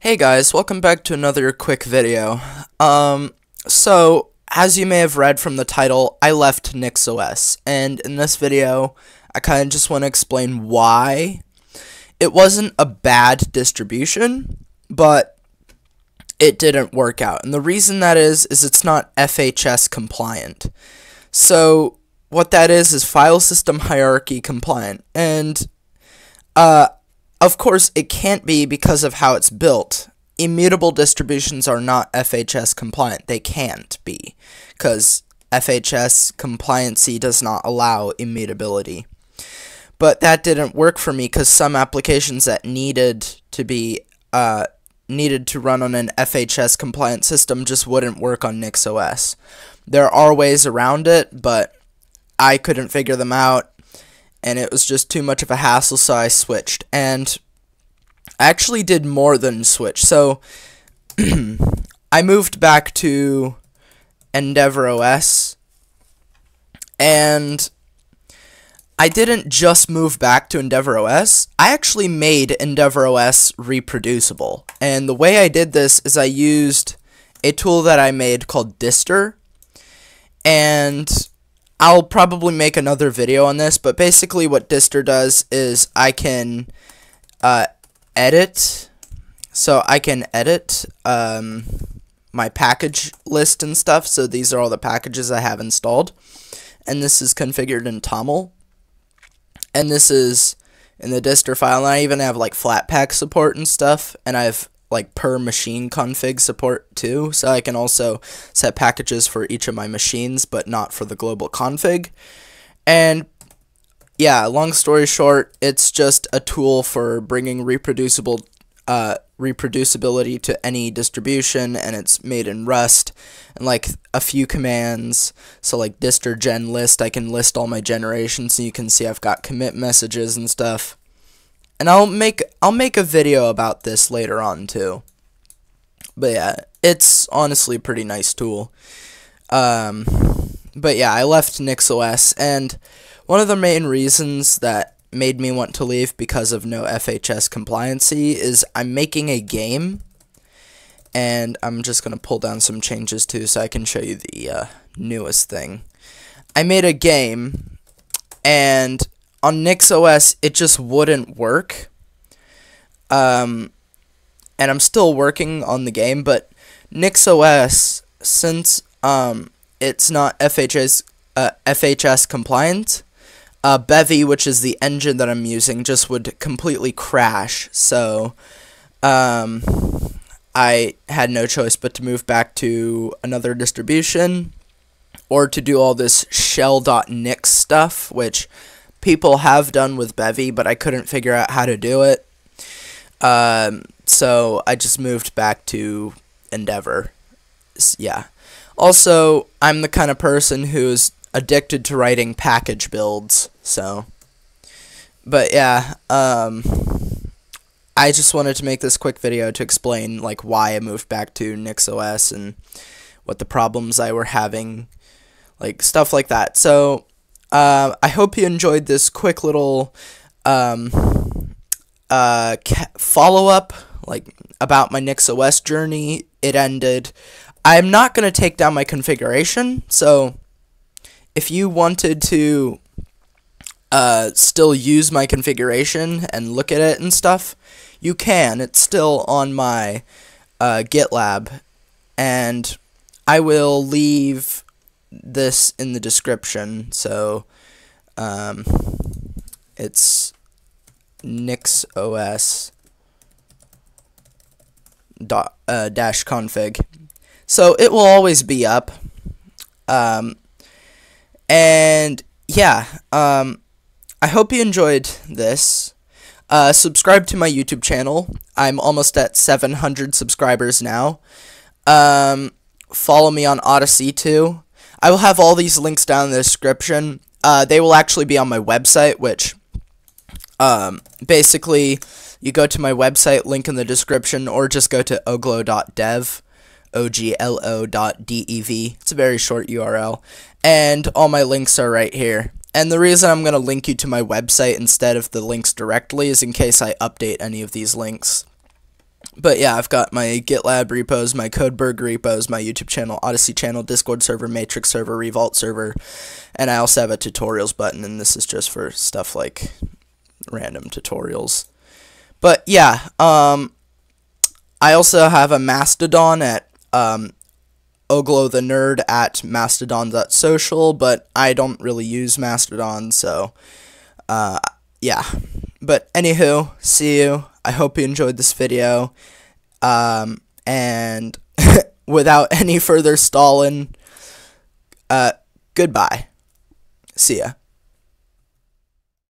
Hey guys, welcome back to another quick video. So as you may have read from the title, I left NixOS, and in this video I kind of just want to explain why. It wasn't a bad distribution, but it didn't work out, and the reason that is it's not FHS compliant. So what that is file system hierarchy compliant, and of course, it can't be because of how it's built. Immutable distributions are not FHS compliant. They can't be, because FHS compliancy does not allow immutability. But that didn't work for me, because some applications that needed to run on an FHS compliant system just wouldn't work on NixOS. There are ways around it, but I couldn't figure them out. And it was just too much of a hassle, so I switched. And I actually did more than switch. So I moved back to EndeavourOS, and I didn't just move back to EndeavourOS. I actually made EndeavourOS reproducible. And the way I did this is I used a tool that I made called Dister, and I'll probably make another video on this, but basically what Dister does is I can edit. So I can edit my package list and stuff. So these are all the packages I have installed. And this is configured in Toml. And this is in the Dister file. And I even have like flatpak support and stuff. And I have like per machine config support too, so I can also set packages for each of my machines but not for the global config. And yeah, long story short, it's just a tool for bringing reproducibility to any distribution, and it's made in Rust, and like a few commands. So like distrogen list, I can list all my generations, so you can see I've got commit messages and stuff. And I'll make a video about this later on too. But yeah, it's honestly a pretty nice tool. But yeah, I left NixOS, and one of the main reasons that made me want to leave because of no FHS compliancy is I'm making a game, and I'm just gonna pull down some changes too so I can show you the newest thing. I made a game, and on NixOS, it just wouldn't work, and I'm still working on the game, but NixOS, since it's not FHS compliant, Bevy, which is the engine that I'm using, just would completely crash, so I had no choice but to move back to another distribution, or to do all this shell.nix stuff, which people have done with Bevy, but I couldn't figure out how to do it. So I just moved back to Endeavor. Yeah. Also, I'm the kind of person who's addicted to writing package builds. So, but yeah, I just wanted to make this quick video to explain like why I moved back to NixOS and what the problems I were having, like stuff like that. So I hope you enjoyed this quick little follow-up, like about my NixOS journey. It ended. I'm not going to take down my configuration, so if you wanted to still use my configuration and look at it and stuff, you can. It's still on my GitLab, and I will leave this in the description. So it's NixOS-config, so it will always be up. And yeah, I hope you enjoyed this. Subscribe to my YouTube channel. I'm almost at 700 subscribers now. Follow me on Odyssey too. I will have all these links down in the description. They will actually be on my website, which basically you go to my website, link in the description, or just go to oglo.dev, oglo.dev. It's a very short URL, and all my links are right here. And the reason I'm going to link you to my website instead of the links directly is in case I update any of these links. But yeah, I've got my GitLab repos, my Codeberg repos, my YouTube channel, Odyssey channel, Discord server, Matrix server, Revolt server, and I also have a tutorials button, and this is just for stuff like random tutorials. But yeah, I also have a Mastodon at oglo the nerd at Mastodon.social, but I don't really use Mastodon, so yeah. But anywho, see you. I hope you enjoyed this video, and without any further stalling, goodbye. See ya.